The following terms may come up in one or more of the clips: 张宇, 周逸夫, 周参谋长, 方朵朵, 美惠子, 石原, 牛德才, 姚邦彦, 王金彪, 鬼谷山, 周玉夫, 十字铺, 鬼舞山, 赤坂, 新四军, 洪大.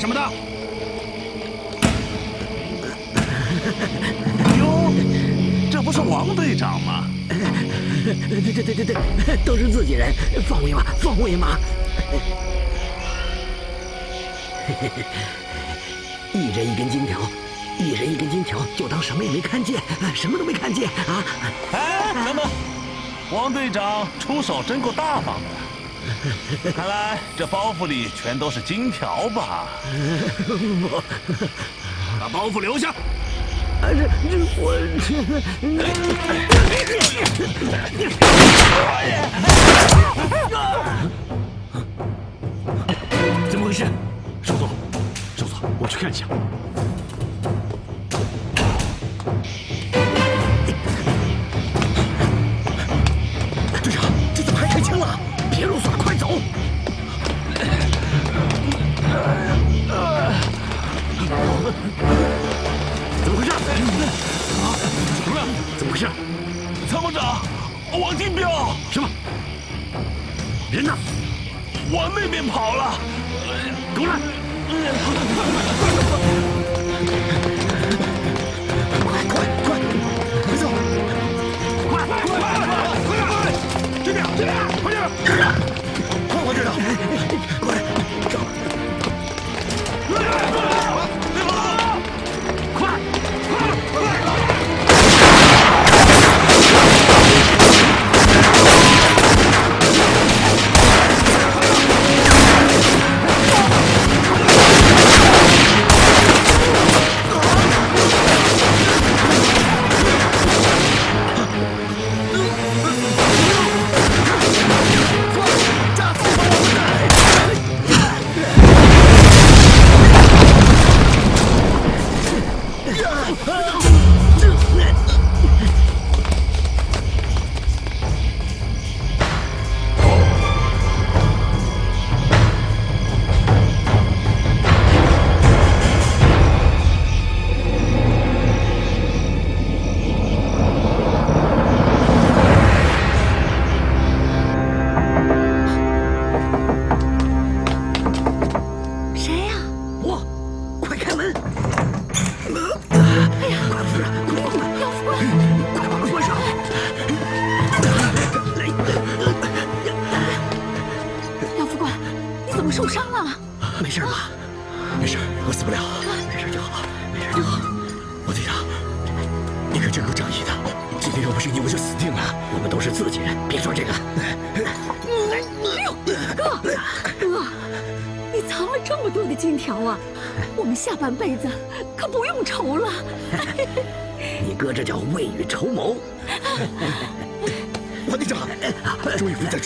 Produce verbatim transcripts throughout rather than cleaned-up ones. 干什么的？哟，这不是王队长吗？对对对对对，都是自己人，放我一马，放我一马！一人一根金条。 一人一根金条，就当什么也没看见，什么都没看见啊！哎，等等，王队长出手真够大方的，看来这包袱里全都是金条吧？不，把包袱留下。啊，这这我这……怎么回事？少佐，少佐，我去看一下。 队长，这怎么还开枪了？别啰嗦了，快走！怎么回事？啊！什么？怎么回事？参谋长，王金彪！什么？人呢？往那边跑了！给我来！ 快点，快点，快快追上！快，走！快点，别跑了！快，快，快！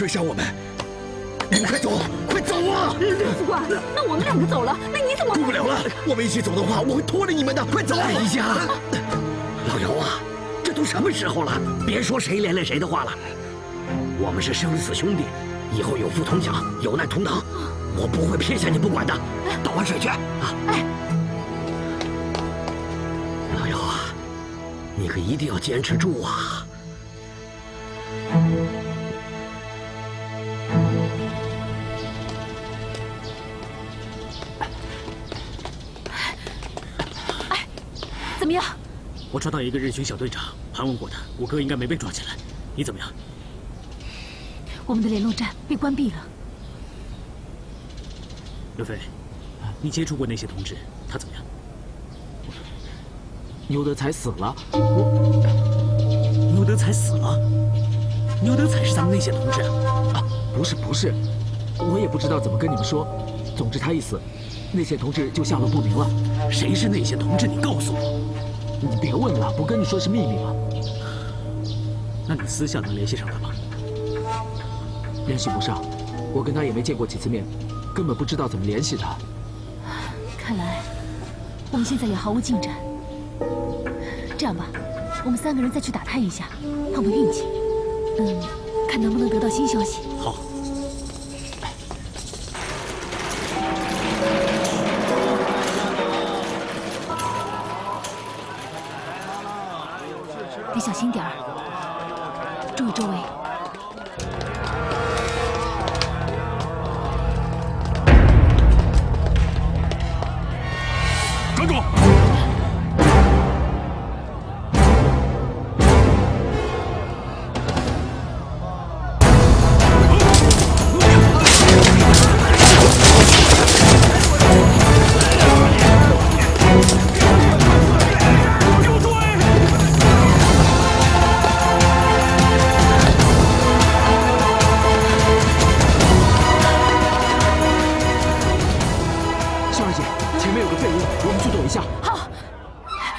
追杀我们！你们快走，快走啊！副官，那我们两个走了，那你怎么？顾不了了，我们一起走的话，我会拖着你们的。快走！哎呀，老姚啊，这都什么时候了？别说谁连累谁的话了。我们是生死兄弟，以后有福同享，有难同当，我不会撇下你不管的。倒碗水去啊！哎，老姚啊，你可一定要坚持住啊！ 我抓到一个日军小队长，盘问过他，我哥应该没被抓起来。你怎么样？我们的联络站被关闭了。刘飞，你接触过那些同志，他怎么样？牛德才死了。牛德才死了？牛德才是咱们那些同志啊？啊，不是不是，我也不知道怎么跟你们说。总之他一死，那些同志就下落不明了。谁是那些同志？你告诉我。 你别问了，不跟你说是秘密吗？那你私下能联系上他吗？联系不上，我跟他也没见过几次面，根本不知道怎么联系他。看来我们现在也毫无进展。这样吧，我们三个人再去打探一下，碰碰运气，嗯，看能不能得到新消息。好。 小心点儿，注意周围。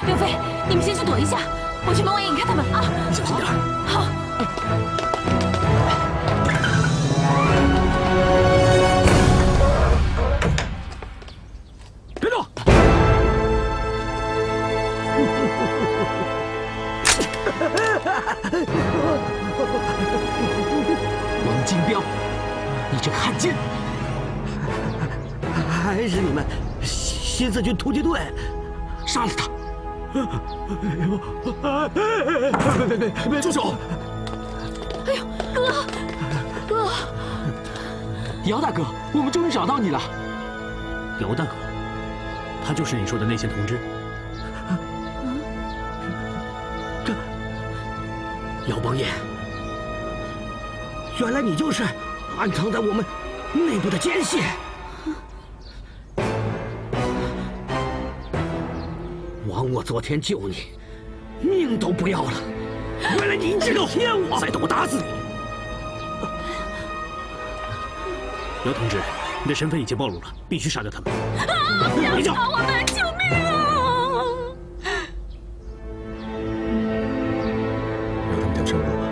刘飞，你们先去躲一下，我去门外引开他们啊！小心点儿。好。别动！王金彪，你这个汉奸！还是你们新四军突击队，杀了他！ 别别别别！住手！哎呦，哥，哥，姚大哥，我们终于找到你了。姚大哥，他就是你说的那些同志。这姚邦彦，原来你就是暗藏在我们内部的奸细。 我昨天救你，命都不要了。原来你知道骗我！再动我打死你！姚同志，你的身份已经暴露了，必须杀掉他们！啊！不要杀我们！救命啊！留他们条生路吧。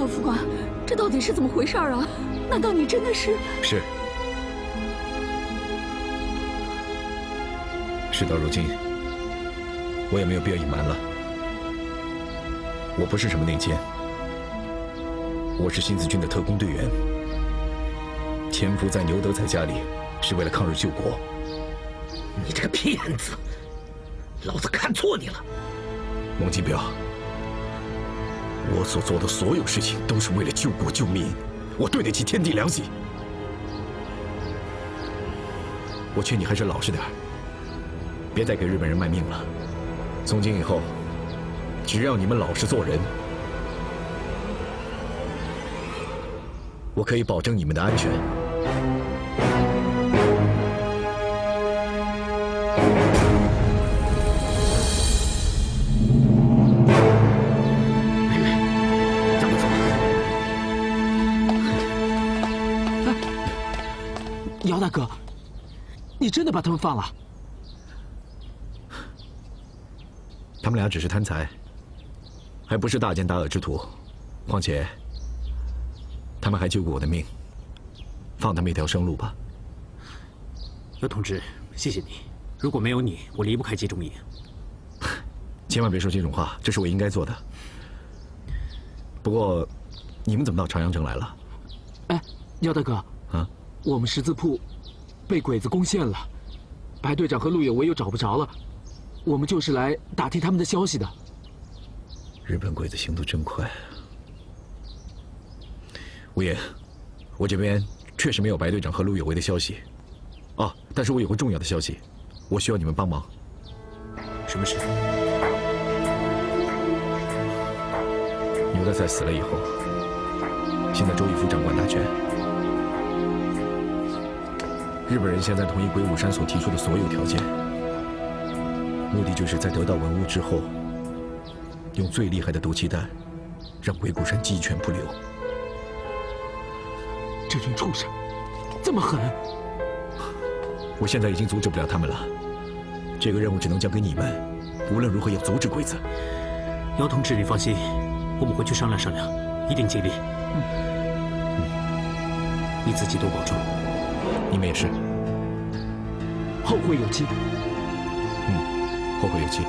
姚副官，这到底是怎么回事啊？ 难道你真的是？是。事到如今，我也没有必要隐瞒了。我不是什么内奸，我是新四军的特工队员，潜伏在牛德彩家里是为了抗日救国。你这个骗子，老子看错你了。王金彪，我所做的所有事情都是为了救国救民。 我对得起天地良心。我劝你还是老实点儿，别再给日本人卖命了。从今以后，只要你们老实做人，我可以保证你们的安全。妹妹，咱们走。 姚大哥，你真的把他们放了？他们俩只是贪财，还不是大奸大恶之徒。况且，他们还救过我的命，放他们一条生路吧。姚同志，谢谢你。如果没有你，我离不开集中营。千万别说这种话，这是我应该做的。不过，你们怎么到朝阳城来了？哎，姚大哥。啊。 我们十字铺被鬼子攻陷了，白队长和陆有为又找不着了，我们就是来打听他们的消息的。日本鬼子行动真快。吴爷，我这边确实没有白队长和陆有为的消息，啊，但是我有个重要的消息，我需要你们帮忙。什么事？牛大才死了以后，现在周玉夫掌管大权。 日本人现在同意鬼舞山所提出的所有条件，目的就是在得到文物之后，用最厉害的毒气弹，让鬼谷山鸡犬不留。这群畜生这么狠！我现在已经阻止不了他们了，这个任务只能交给你们，无论如何要阻止鬼子。姚同志，你放心，我们回去商量商量，一定尽力。嗯，嗯，你自己多保重。 你们也是，后会有期。嗯，后会有期。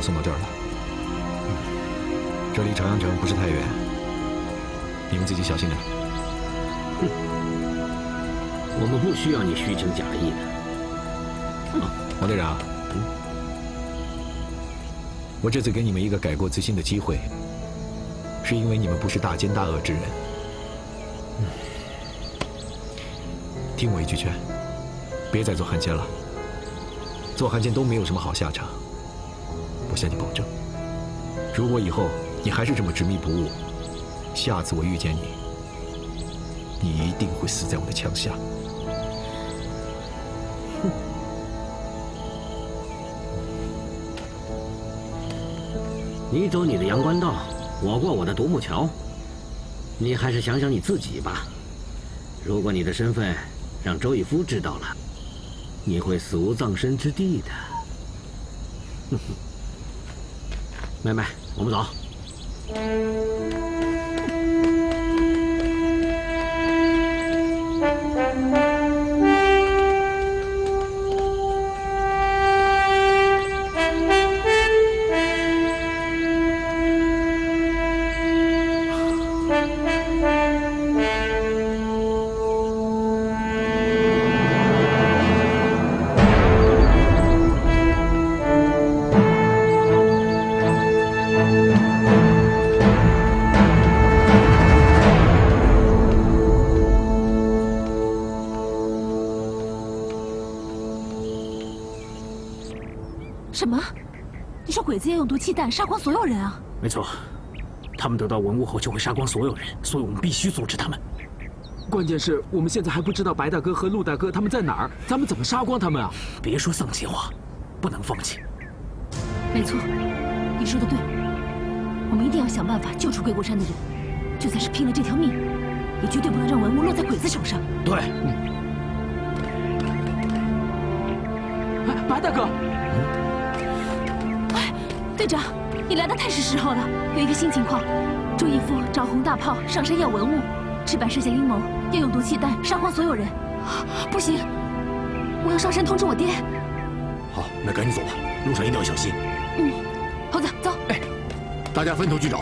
送到这儿了，嗯，这离朝阳城不是太远，你们自己小心点。哼，我们不需要你虚情假意的。王队长，嗯，我这次给你们一个改过自新的机会，是因为你们不是大奸大恶之人。嗯、听我一句劝，别再做汉奸了。做汉奸都没有什么好下场。我向你保证，如果以后你还是这么执迷不悟，下次我遇见你，你一定会死在我的枪下。 你走你的阳关道，我过我的独木桥。你还是想想你自己吧。如果你的身份让周逸夫知道了，你会死无葬身之地的。哼哼，妹妹，我们走。鸡蛋杀光所有人啊！没错，他们得到文物后就会杀光所有人，所以我们必须阻止他们。关键是我们现在还不知道白大哥和陆大哥他们在哪儿，咱们怎么杀光他们啊？别说丧心话，不能放弃。没错，你说的对，我们一定要想办法救出鬼谷山的人，就算是拼了这条命，也绝对不能让文物落在鬼子手上。对，嗯、哎，白大哥。 队长，你来的太是时候了。有一个新情况，周逸夫找红大炮上山要文物，赤坂设下阴谋，要用毒气弹杀光所有人。不行，我要上山通知我爹。好，那赶紧走吧，路上一定要小心。嗯，猴子，走。哎，大家分头去找，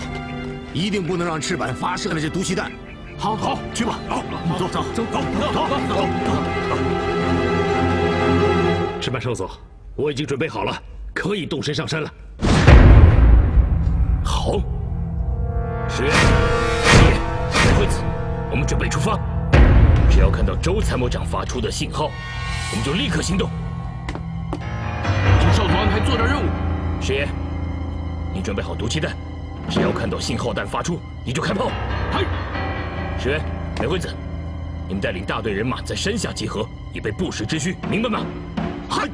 一定不能让赤坂发射那些毒气弹。好，好，去吧。好，走走走走走走走。赤坂少佐，我已经准备好了，可以动身上山了。 好，石原、叶、惠子，我们准备出发。只要看到周参谋长发出的信号，我们就立刻行动。请少佐安排作战任务。石原，你准备好毒气弹，只要看到信号弹发出，你就开炮。嗨，石原、美惠子，你们带领大队人马在山下集合，以备不时之需，明白吗？嗨。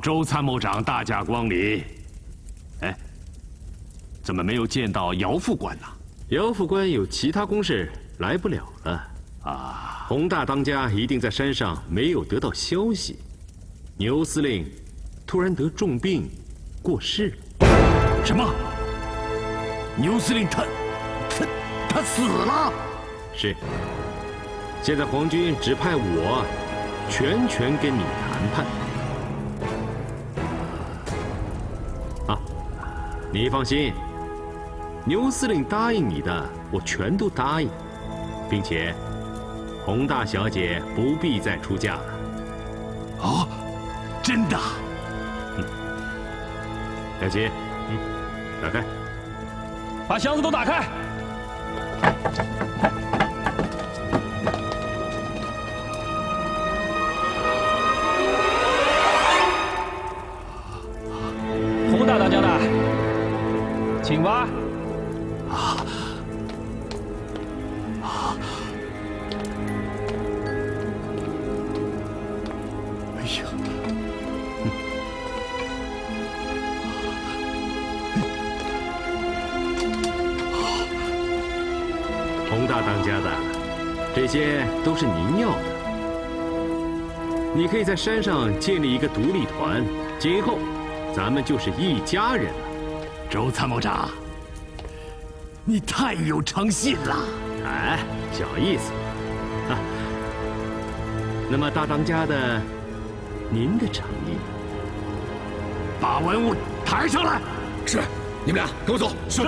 周参谋长大驾光临，哎，怎么没有见到姚副官呢？姚副官有其他公事，来不了了。啊，洪大当家一定在山上没有得到消息。牛司令突然得重病，过世了。什么？牛司令他他他死了？是。现在皇军指派我全权跟你谈判。 你放心，牛司令答应你的，我全都答应，并且，洪大小姐不必再出嫁了。哦，真的？嗯。小琪，嗯，打开，把箱子都打开。洪大当家的。请挖。啊啊！哎呀！洪大当家的，这些都是您要的。 你可以在山上建立一个独立团，今后咱们就是一家人了。周参谋长，你太有诚信了。哎，小意思。啊，那么大当家的，您的诚意呢？把文物抬上来。是，你们俩跟我走。是。是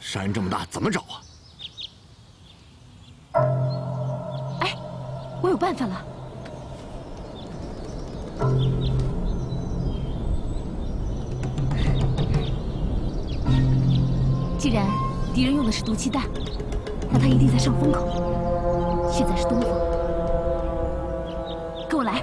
山这么大，怎么找啊？哎，我有办法了。既然敌人用的是毒气弹，那他一定在上风口。现在是东风，跟我来。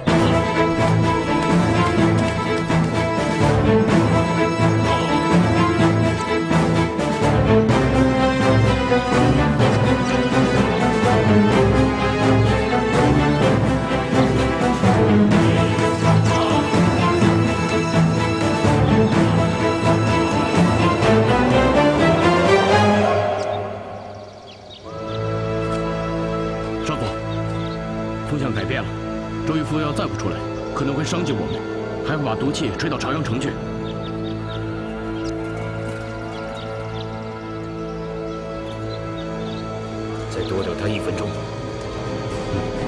少佐，风向改变了，周渔夫要再不出来，可能会伤及我们，还会把毒气吹到朝阳城去。 再多留他一分钟。嗯